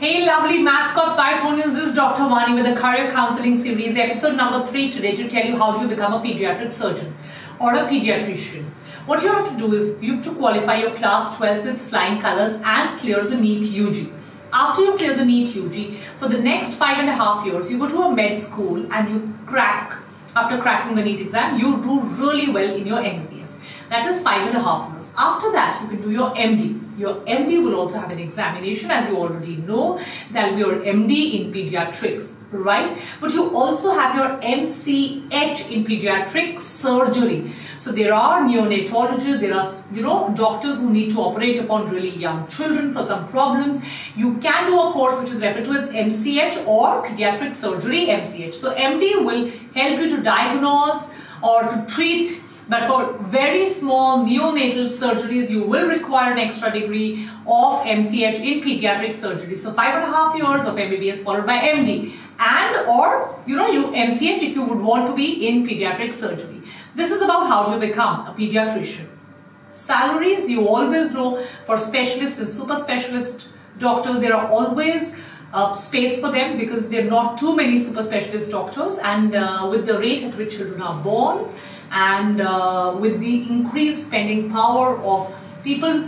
Hey lovely mascots, Biotonians, this is Dr. Vani with the Career Counseling Series, episode number 3 today to tell you how do you become a pediatric surgeon or a pediatrician. What you have to do is you have to qualify your class 12 with flying colors and clear the NEET UG. After you clear the NEET UG, for the next 5.5 years, you go to a med school and you crack, after cracking the NEET exam, you do really well in your MBBS. That is 5.5 years. After that, you can do your MD. Your MD will also have an examination, as you already know. That will be your MD in pediatrics, right? But you also have your MCH in pediatric surgery. So there are neonatologists, there are doctors who need to operate upon really young children for some problems. You can do a course which is referred to as MCH or pediatric surgery MCH. So MD will help you to diagnose or to treat. But for very small neonatal surgeries, you will require an extra degree of MCH in pediatric surgery. So 5.5 years of MBBS followed by MD and or you MCH if you would want to be in pediatric surgery. This is about how to become a pediatrician. Salaries, you always know, for specialist and super specialist doctors, there are always space for them because there are not too many super specialist doctors, and with the rate at which children are born and with the increased spending power of people,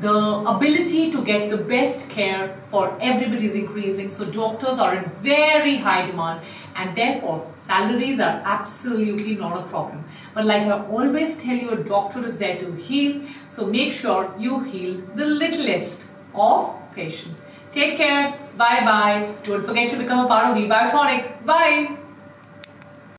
the ability to get the best care for everybody is increasing. So doctors are in very high demand, and therefore salaries are absolutely not a problem. But like I always tell you, a doctor is there to heal. So make sure you heal the littlest of patients. Take care. Bye-bye. Don't forget to become a part of Biotonic. Bye.